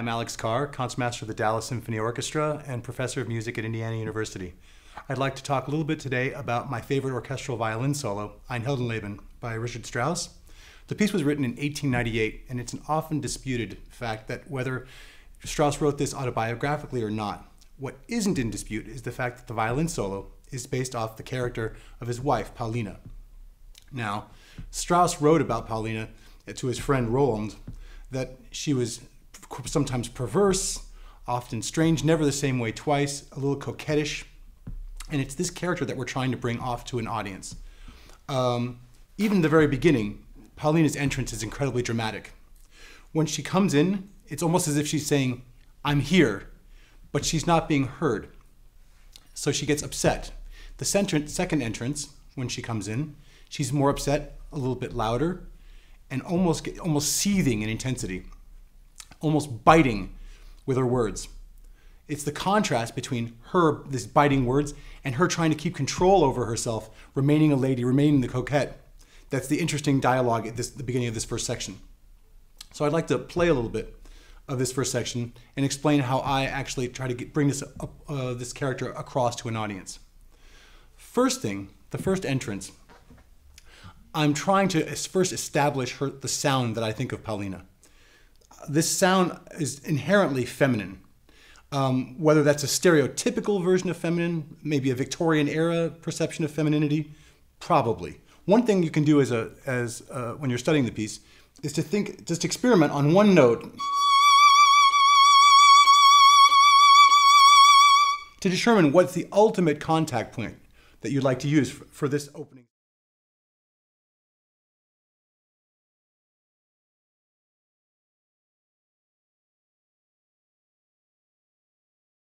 I'm Alex Kerr, Concertmaster of the Dallas Symphony Orchestra and Professor of Music at Indiana University. I'd like to talk a little bit today about my favorite orchestral violin solo, Ein Heldenleben, by Richard Strauss. The piece was written in 1898, and it's an often disputed fact that whether Strauss wrote this autobiographically or not. What isn't in dispute is the fact that the violin solo is based off the character of his wife, Paulina. Now, Strauss wrote about Paulina to his friend Roland that she was sometimes perverse, often strange, never the same way twice, a little coquettish. And it's this character that we're trying to bring off to an audience. Even in the very beginning, Paulina's entrance is incredibly dramatic. When she comes in, it's almost as if she's saying, "I'm here," but she's not being heard. So she gets upset. The second entrance, when she comes in, she's more upset, a little bit louder, and almost seething in intensity, almost biting with her words. It's the contrast between her, this biting words, and her trying to keep control over herself, remaining a lady, remaining the coquette. That's the interesting dialogue at the beginning of this first section. So I'd like to play a little bit of this first section and explain how I actually try to bring this character across to an audience. First thing, the first entrance, I'm trying to first establish the sound that I think of Paulina. This sound is inherently feminine. Whether that's a stereotypical version of feminine, maybe a Victorian era perception of femininity, probably. One thing you can do when you're studying the piece is to think, just experiment on one note to determine what's the ultimate contact point that you'd like to use for this opening.